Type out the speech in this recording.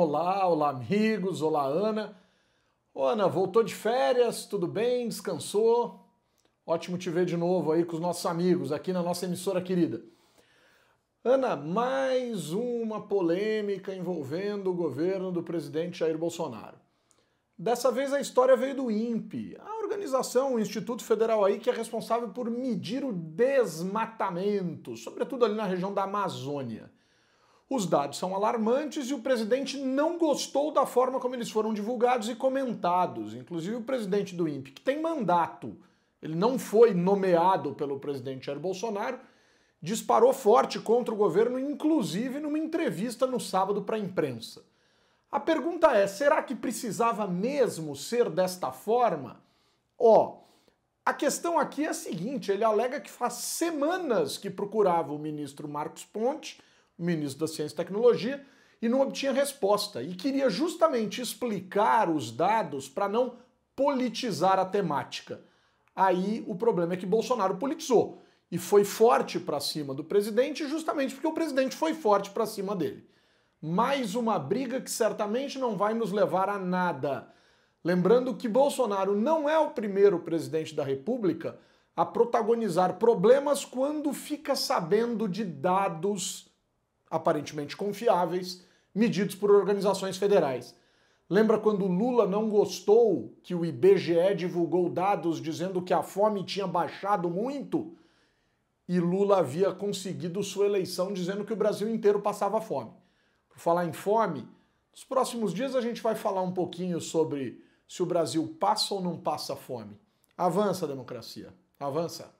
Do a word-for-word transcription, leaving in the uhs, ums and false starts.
Olá, olá amigos, olá Ana. Ô, Ana, voltou de férias, tudo bem? Descansou? Ótimo te ver de novo aí com os nossos amigos aqui na nossa emissora querida. Ana, mais uma polêmica envolvendo o governo do presidente Jair Bolsonaro. Dessa vez a história veio do INPE, a organização, o Instituto Federal aí que é responsável por medir o desmatamento, sobretudo ali na região da Amazônia. Os dados são alarmantes e o presidente não gostou da forma como eles foram divulgados e comentados. Inclusive o presidente do INPE, que tem mandato, ele não foi nomeado pelo presidente Jair Bolsonaro, disparou forte contra o governo, inclusive numa entrevista no sábado para a imprensa. A pergunta é, será que precisava mesmo ser desta forma? Ó, a questão aqui é a seguinte, ele alega que faz semanas que procurava o ministro Marcos Pontes, ministro da Ciência e Tecnologia, e não obtinha resposta. E queria justamente explicar os dados para não politizar a temática. Aí o problema é que Bolsonaro politizou e foi forte para cima do presidente, justamente porque o presidente foi forte para cima dele. Mais uma briga que certamente não vai nos levar a nada. Lembrando que Bolsonaro não é o primeiro presidente da República a protagonizar problemas quando fica sabendo de dados aparentemente confiáveis, medidos por organizações federais. Lembra quando Lula não gostou que o I B G E divulgou dados dizendo que a fome tinha baixado muito? E Lula havia conseguido sua eleição dizendo que o Brasil inteiro passava fome. Por falar em fome, nos próximos dias a gente vai falar um pouquinho sobre se o Brasil passa ou não passa fome. Avança, democracia. Avança.